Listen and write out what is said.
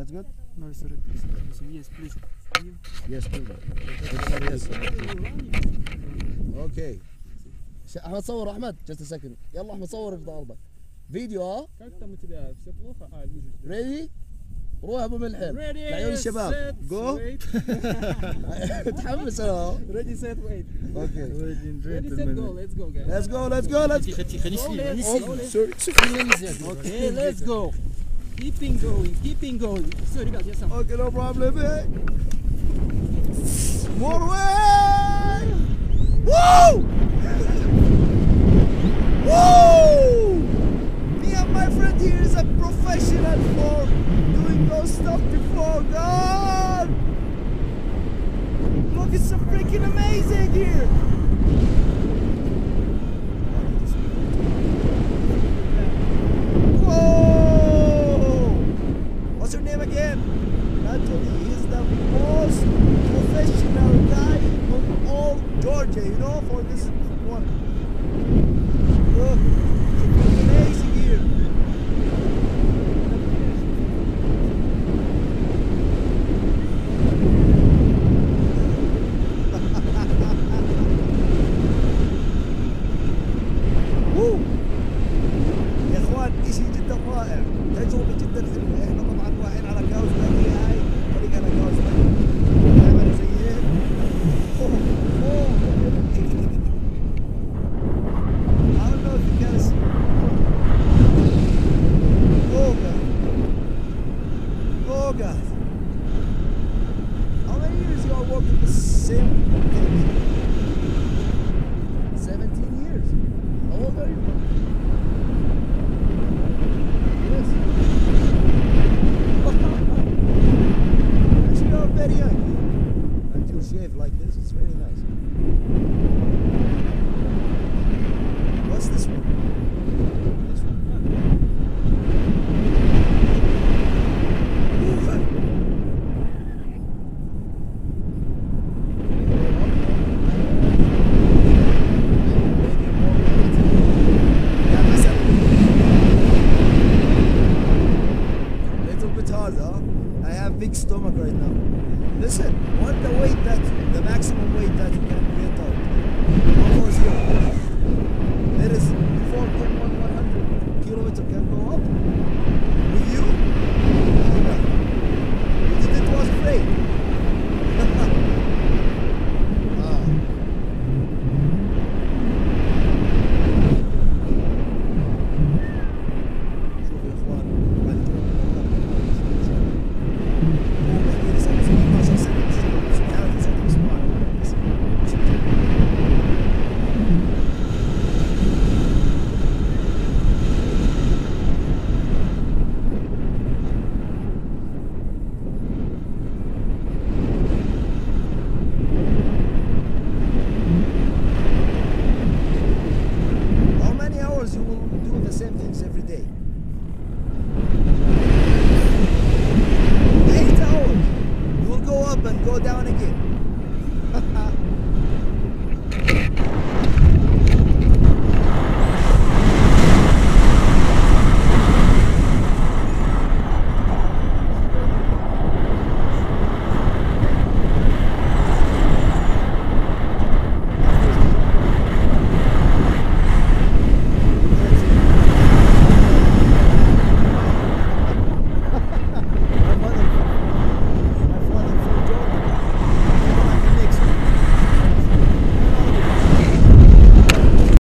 That's good? No, it's alright. Yes, please. Yes, please. Yes. Okay. احمد صور احمد just a second. يلا احمد صور ارفع ارضك. فيديو اه؟ ريدي؟ روح ابو ملحم لعيون الشباب. جو متحمس انا. ريدي سيت ويت. اوكي. ريدي سيت جو ليتس جو جايز. ليتس جو ليتس جو ليتس جو. خليني اوكي ليتس جو. keeping going. Sorry guys, yes. Okay, no problem. Eh? More way! Woo! Woo! Me and my friend here is a professional for doing those stuff before. God! Look, it's so freaking amazing here. Can go up.